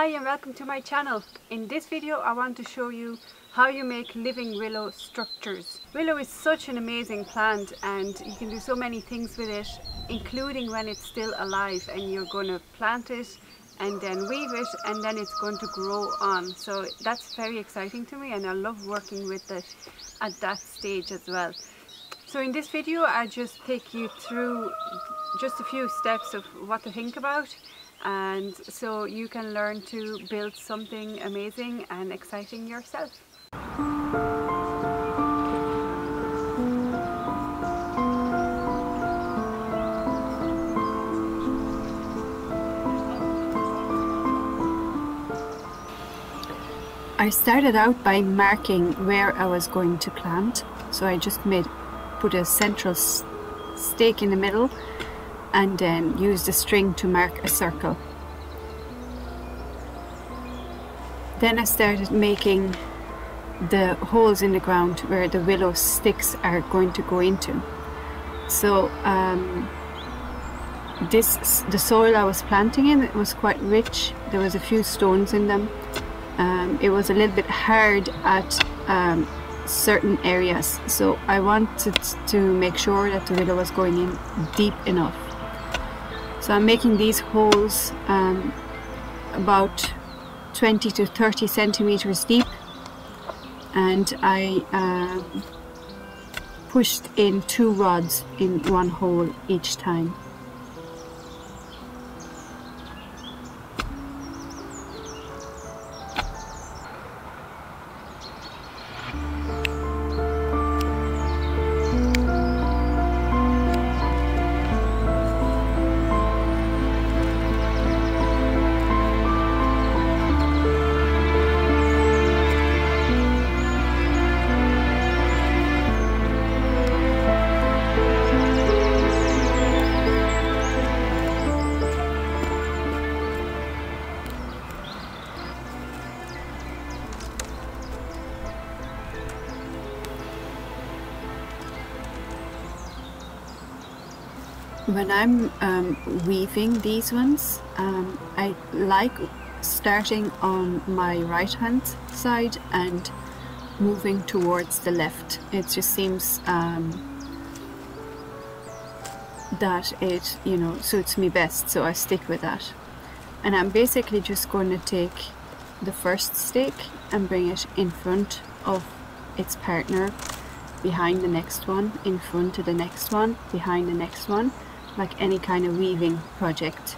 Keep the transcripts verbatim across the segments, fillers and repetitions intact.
Hi and welcome to my channel. In this video I want to show you how you make living willow structures. Willow is such an amazing plant and you can do so many things with it, including when it's still alive, and you're going to plant it and then weave it and then it's going to grow on. So that's very exciting to me and I love working with it at that stage as well. So in this video I just take you through just a few steps of what to think about, and so you can learn to build something amazing and exciting yourself. I started out by marking where I was going to plant, so I just made put a central stake in the middle and then used a string to mark a circle. Then I started making the holes in the ground where the willow sticks are going to go into. So um, this, the soil I was planting in, it was quite rich. There was a few stones in them. Um, it was a little bit hard at um, certain areas, so I wanted to make sure that the willow was going in deep enough. So I'm making these holes um, about twenty to thirty centimeters deep, and I uh, pushed in two rods in one hole each time. When I'm um, weaving these ones, um, I like starting on my right hand side and moving towards the left. It just seems um, that it, you know, suits me best, so I stick with that. And I'm basically just going to take the first stake and bring it in front of its partner, behind the next one, in front of the next one, behind the next one, like any kind of weaving project.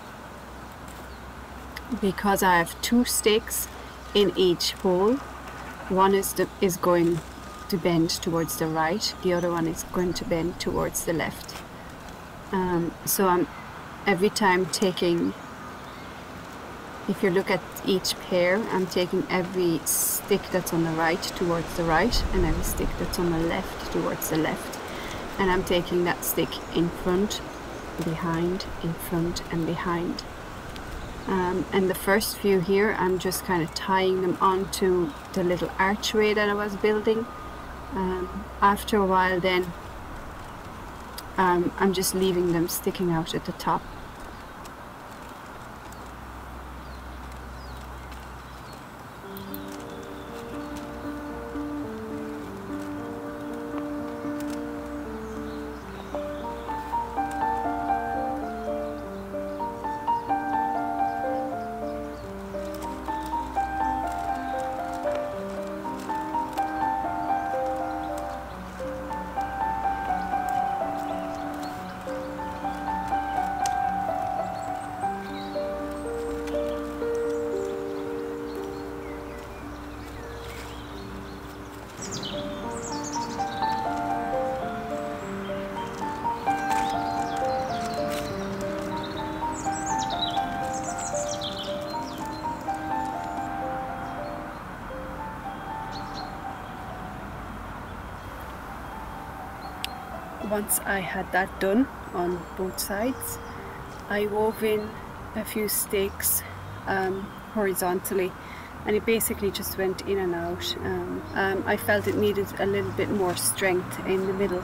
Because I have two stakes in each hole, one is, the, is going to bend towards the right, the other one is going to bend towards the left. Um, so I'm every time taking, if you look at each pair, I'm taking every stick that's on the right towards the right and every stick that's on the left towards the left. And I'm taking that stick in front, behind, in front and behind, um, and the first few here I'm just kind of tying them onto the little archway that I was building. Um, after a while then um, I'm just leaving them sticking out at the top. Once I had that done on both sides, I wove in a few stakes um, horizontally, and it basically just went in and out. Um, um, I felt it needed a little bit more strength in the middle.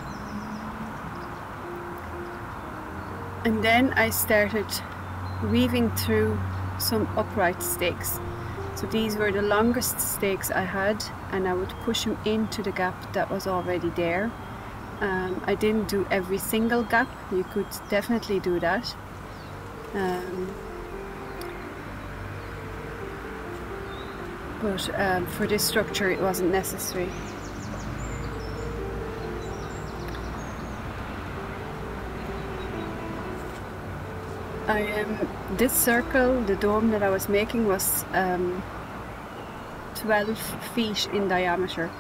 And then I started weaving through some upright stakes. So these were the longest stakes I had, and I would push them into the gap that was already there. Um, I didn't do every single gap, you could definitely do that. Um, but um, for this structure it wasn't necessary. I, um, this circle, the dome that I was making, was um, twelve feet in diameter,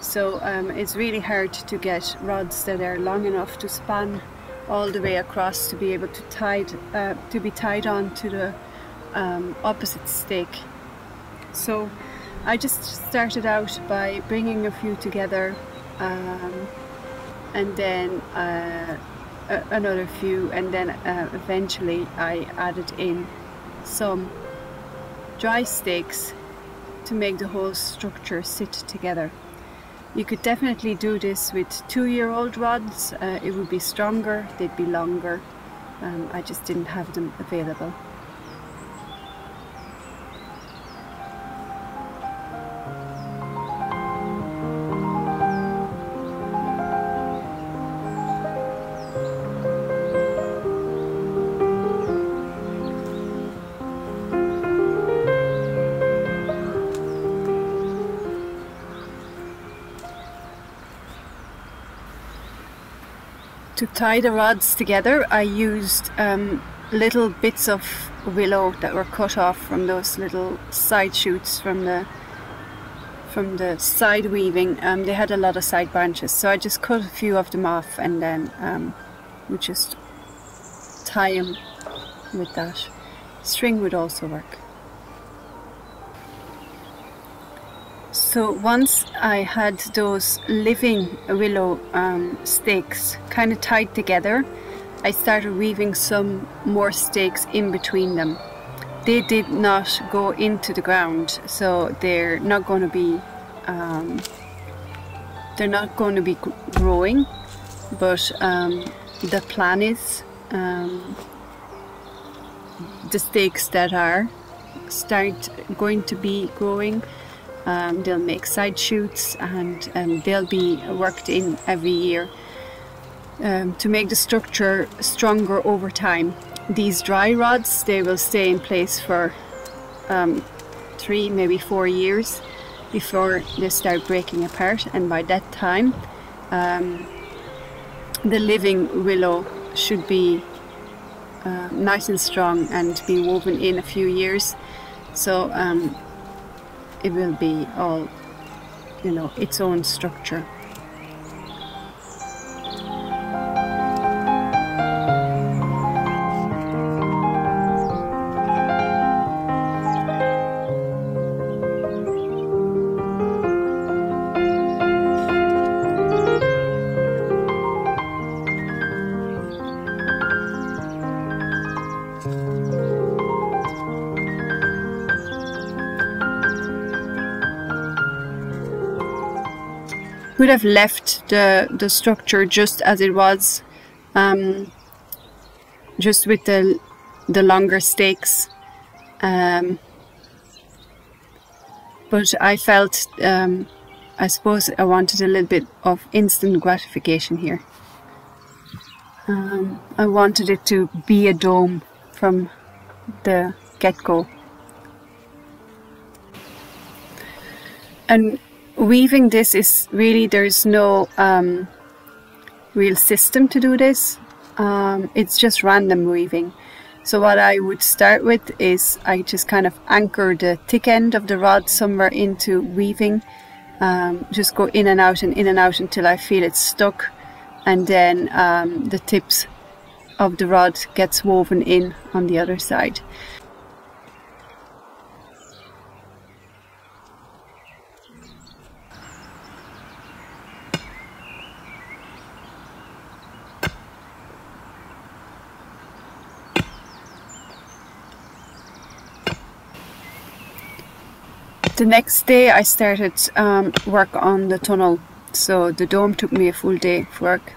so um, it's really hard to get rods that are long enough to span all the way across to be able to tied uh, to be tied on to the um, opposite stake. So I just started out by bringing a few together, um, and then. Uh, another few, and then uh, eventually I added in some dry stakes to make the whole structure sit together. You could definitely do this with two-year-old rods, uh, it would be stronger, they'd be longer, um, I just didn't have them available. To tie the rods together, I used um, little bits of willow that were cut off from those little side shoots from the from the side weaving. Um, they had a lot of side branches, so I just cut a few of them off, and then um, we just tie them with that. String would also work. So once I had those living willow um, stakes kind of tied together, I started weaving some more stakes in between them. They did not go into the ground, so they're not going to be um, they're not going to be growing. But um, the plan is um, the stakes that are start going to be growing. Um, they'll make side shoots, and um, they'll be worked in every year um, to make the structure stronger over time. These dry rods, they will stay in place for um, three, maybe four years before they start breaking apart, and by that time um, the living willow should be uh, nice and strong and be woven in a few years. So um, it will be all, you know, its own structure. Could have left the, the structure just as it was, um, just with the, the longer stakes, um, but I felt, um, I suppose I wanted a little bit of instant gratification here. Um, I wanted it to be a dome from the get-go. And weaving this is really, there's no um, real system to do this, um, it's just random weaving. So what I would start with is I just kind of anchor the thick end of the rod somewhere into weaving, um, just go in and out and in and out until I feel it's stuck, and then um, the tips of the rod gets woven in on the other side. The next day I started um, work on the tunnel, so the dome took me a full day of work.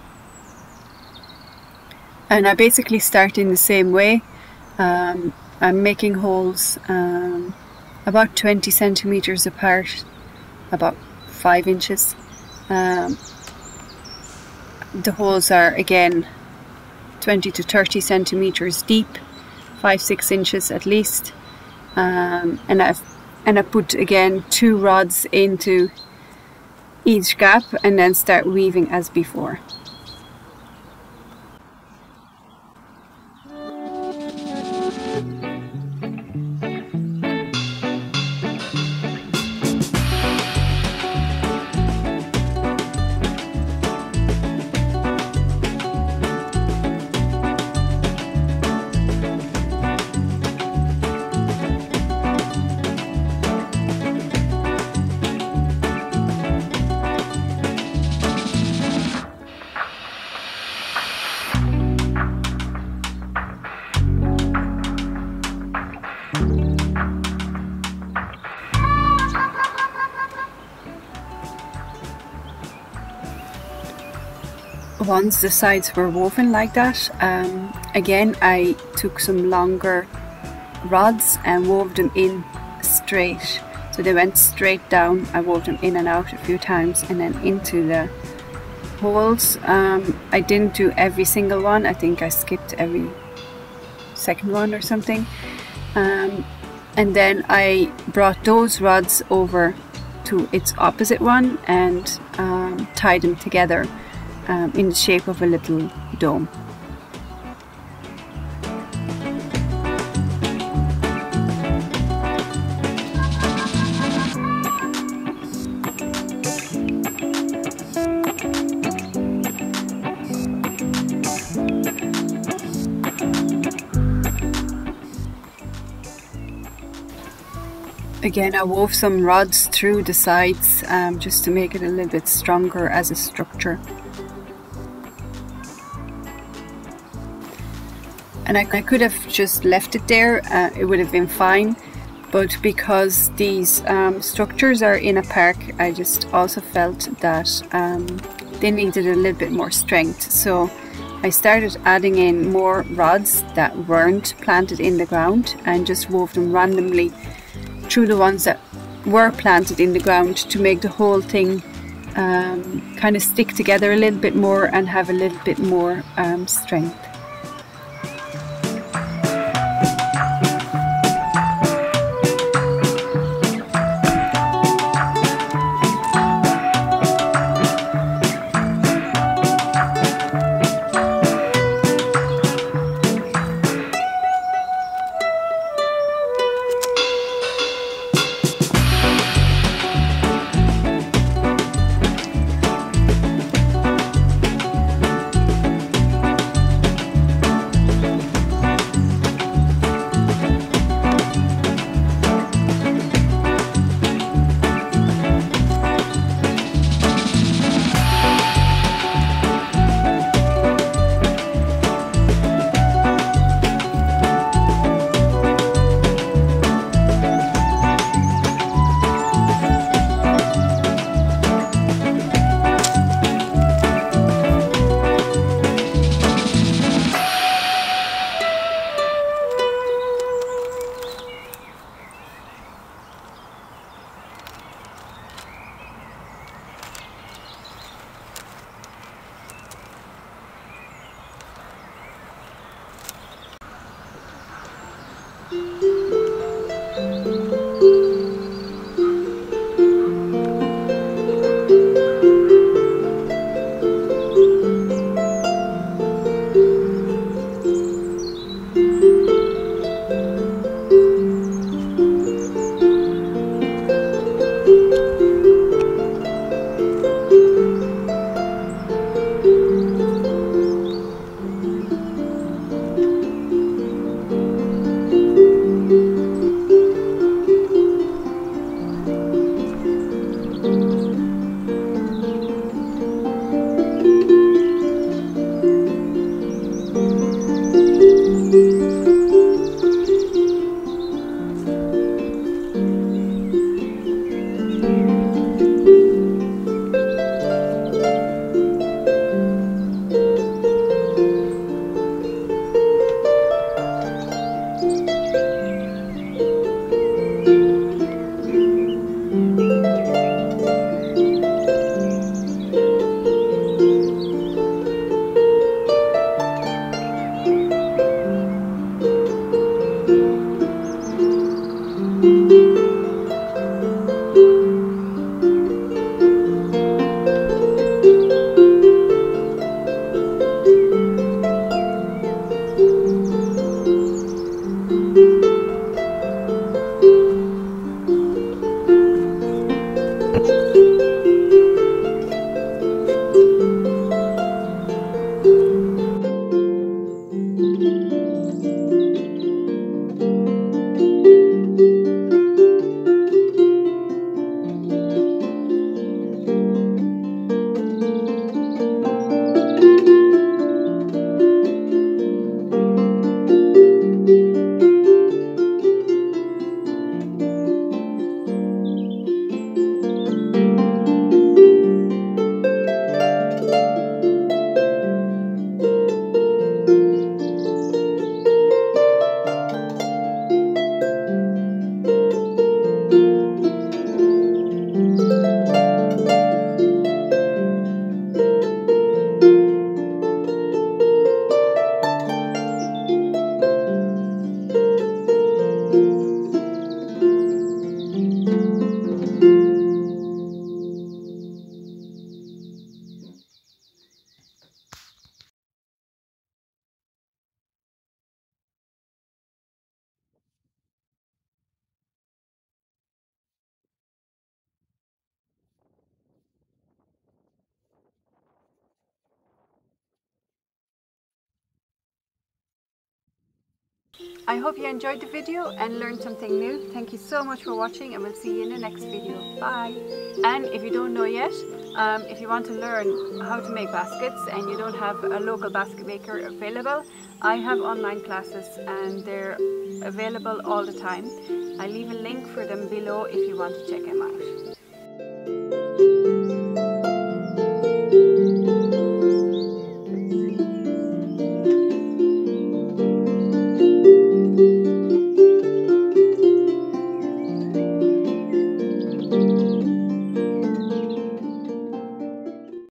And I basically start in the same way, um, I'm making holes um, about twenty centimeters apart, about five inches. Um, the holes are again twenty to thirty centimeters deep, five six inches at least, um, and I've and I put again two rods into each gap and then start weaving as before. Once the sides were woven like that, um, again I took some longer rods and wove them in straight. So they went straight down. I wove them in and out a few times and then into the holes. Um, I didn't do every single one. I think I skipped every second one or something. Um, and then I brought those rods over to its opposite one and um, tied them together. Um, in the shape of a little dome. Again, I wove some rods through the sides um, just to make it a little bit stronger as a structure. And I, I could have just left it there, uh, it would have been fine, but because these um, structures are in a park, I just also felt that um, they needed a little bit more strength. So I started adding in more rods that weren't planted in the ground and just wove them randomly through the ones that were planted in the ground to make the whole thing um, kind of stick together a little bit more and have a little bit more um, strength. I hope you enjoyed the video and learned something new. Thank you so much for watching, and we'll see you in the next video. Bye! And if you don't know yet, um, if you want to learn how to make baskets and you don't have a local basket maker available, I have online classes and they're available all the time. I leave a link for them below if you want to check them out.